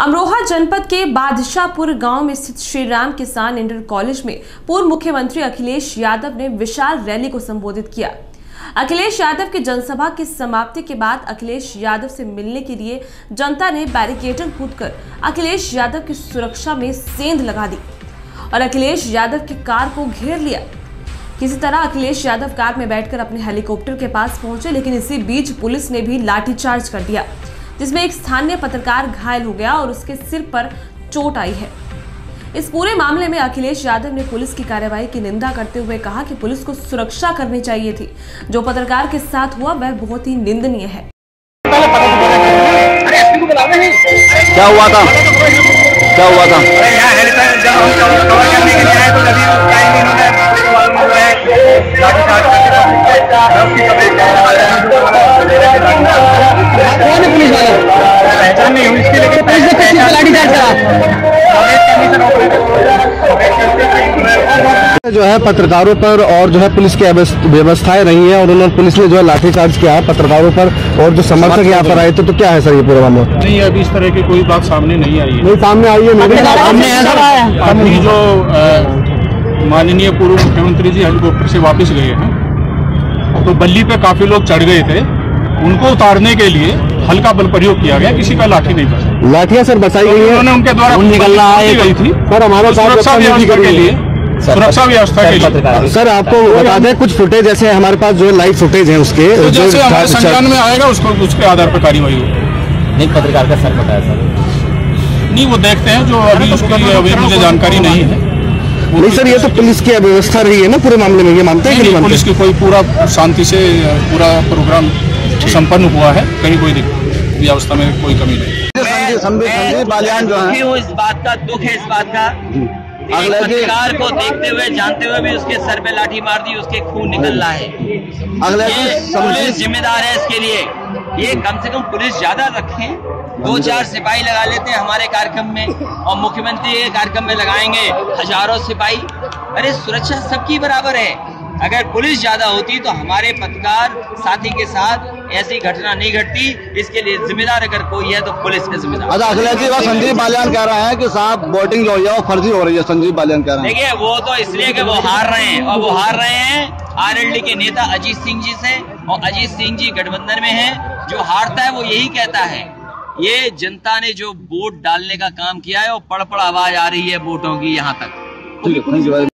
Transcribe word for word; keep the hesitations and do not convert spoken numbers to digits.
अमरोहा जनपद के बादशाहपुर गांव में स्थित श्री राम किसान इंटर कॉलेज में पूर्व मुख्यमंत्री अखिलेश यादव ने विशाल रैली को संबोधित किया। अखिलेश यादव की जनसभा की समाप्ति के बाद अखिलेश यादव से मिलने के लिए जनता ने बैरिकेडिंग कूदकर अखिलेश यादव की सुरक्षा में सेंध लगा दी और अखिलेश यादव की कार को घेर लिया। किसी तरह अखिलेश यादव कार में बैठकर अपने हेलीकॉप्टर के पास पहुंचे, लेकिन इसी बीच पुलिस ने भी लाठीचार्ज कर दिया, जिसमें एक स्थानीय पत्रकार घायल हो गया और उसके सिर पर चोट आई है। इस पूरे मामले में अखिलेश यादव ने पुलिस की कार्रवाई की निंदा करते हुए कहा कि पुलिस को सुरक्षा करनी चाहिए थी। जो पत्रकार के साथ हुआ वह बहुत ही निंदनीय है। क्या हुआ था? क्या हुआ था? पहचान नहीं हुई इसकी, लेकिन जो है पत्रकारों पर और जो है पुलिस की व्यवस्थाएं रही है और उन्होंने पुलिस ने जो है लाठीचार्ज किया है पत्रकारों पर और जो समर्थक यहाँ पर आए थे, तो क्या है सर ये पूरा मामला? नहीं, अभी इस तरह की कोई बात सामने नहीं आई है। नहीं सामने आई है, मेरे सामने ऐसा आया है। अपनी जो माननीय पूर्व मुख्यमंत्री जी हेलीकॉप्टर से वापस गए हैं तो बल्ली पे काफी लोग चढ़ गए थे, उनको उतारने के लिए हल्का बल प्रयोग किया गया, किसी का लाठी नहीं बचा। लाठियां सर बचाई गई है, उनके द्वारा निकलना गई थी सर। हमारा सुरक्षा व्यवस्था के लिए सुरक्षा व्यवस्था के लिए सर आपको बता दें कुछ फुटेज ऐसे हमारे पास जो लाइव फुटेज है उसके तो जैसे हमारे संज्ञान में आएगा उसको उसके आधार पर कार्रवाई होगी। नहीं पत्रकार का सर बताया सर? नहीं वो देखते हैं जो अभी उसके लिए अभी मुझे जानकारी नहीं है। नहीं सर ये तो पुलिस की अव्यवस्था रही है ना पूरे मामले में, ये मानते हैं पुलिस की? कोई पूरा शांति से पूरा प्रोग्राम संपन्न हुआ है, कहीं कोई दिक्कत व्यवस्था में कोई कमी नहीं। मैं दुखी हूँ इस बात का, दुख है इस बात का। पत्रकार को देखते हुए जानते हुए भी उसके सर पे लाठी मार दी, उसके खून निकल रहा है। पुलिस जिम्मेदार है इसके लिए, ये कम से कम पुलिस ज्यादा रखें, दो चार सिपाही लगा लेते हैं हमारे कार्यक्रम में और मुख्यमंत्री के कार्यक्रम में लगाएंगे हजारों सिपाही। अरे सुरक्षा सबकी बराबर है, अगर पुलिस ज्यादा होती तो हमारे पत्रकार साथी के साथ ऐसी घटना नहीं घटती। इसके लिए जिम्मेदार अगर कोई है तो पुलिस के जिम्मेदार। अच्छा अखिलेश जी संजीव बालियान कह रहा है कि साहब वोटिंग जो है फर्जी हो रही है, संजीव बालियान कह रहे हैं। देखिए वो तो इसलिए कि वो हार रहे हैं और वो हार रहे हैं आर एल डी के नेता अजीस सिंह जी से, और अजीत सिंह जी गठबंधन में है। जो हारता है वो यही कहता है ये जनता ने जो वोट डालने का काम किया है और पड़ पड़ आवाज आ रही है वोटों की यहाँ तक।